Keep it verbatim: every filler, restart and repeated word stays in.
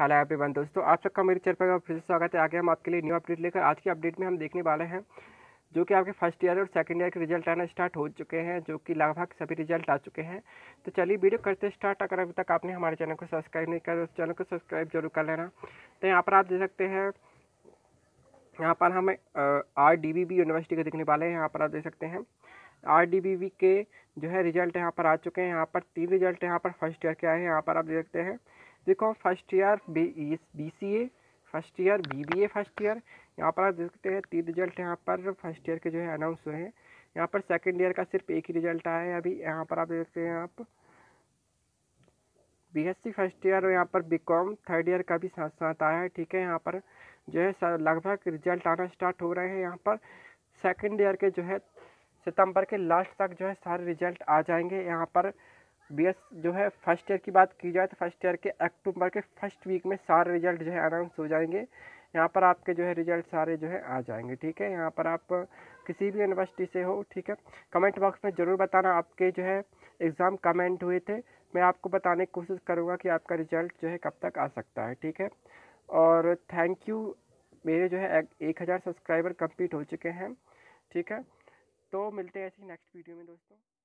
Hello everyone दोस्तों, आप सबका मेरे चैनल पर फिर से स्वागत है। आगे हम आपके लिए न्यू अपडेट लेकर आज की अपडेट में हम देखने वाले हैं जो कि आपके फर्स्ट ईयर और सेकंड ईयर के रिजल्ट आना स्टार्ट हो चुके हैं, जो कि लगभग सभी रिजल्ट आ चुके हैं। तो चलिए वीडियो करते स्टार्ट। अगर अभी तक आपने हमारे चैनल को सब्सक्राइब नहीं किया तो चैनल को सब्सक्राइब जरूर कर लेना। तो यहाँ पर आप देख सकते हैं, यहाँ पर हमें R D V V university के देखने वाले हैं। यहाँ पर आप देख सकते हैं आर डी वी वी के जो है रिजल्ट यहाँ पर आ चुके हैं। यहाँ पर तीन रिजल्ट यहाँ पर फर्स्ट ईयर के आए हैं। यहाँ पर आप देख सकते हैं, देखो first year B C A, first year B B A, first year यहाँ पर आप देख सकते हैं तीन रिजल्ट यहाँ पर फर्स्ट ईयर के जो है अनाउंस हुए हैं। यहाँ पर सेकंड ईयर का सिर्फ एक ही रिजल्ट आया है अभी। यहाँ पर आप देख सकते हैं आप B S C first year और यहाँ पर बी कॉम थर्ड ईयर का भी साथ साथ आया है। ठीक है, यहाँ पर जो है लगभग रिजल्ट आना स्टार्ट हो रहे हैं। यहाँ पर सेकेंड ईयर के जो है सितम्बर के लास्ट तक जो है सारे रिजल्ट आ जाएंगे। यहाँ पर बी एस जो है फर्स्ट ईयर की बात की जाए तो फर्स्ट ईयर के अक्टूबर के फर्स्ट वीक में सारे रिजल्ट जो है अनाउंस हो जाएंगे। यहाँ पर आपके जो है रिजल्ट सारे जो है आ जाएंगे। ठीक है, यहाँ पर आप किसी भी यूनिवर्सिटी से हो, ठीक है, कमेंट बॉक्स में ज़रूर बताना आपके जो है एग्ज़ाम कमेंट हुए थे। मैं आपको बताने की कोशिश करूँगा कि आपका रिजल्ट जो है कब तक आ सकता है। ठीक है, और थैंक यू, मेरे जो है एक हज़ार सब्सक्राइबर कम्प्लीट हो चुके हैं। ठीक है, तो मिलते हैं ऐसी नेक्स्ट वीडियो में दोस्तों।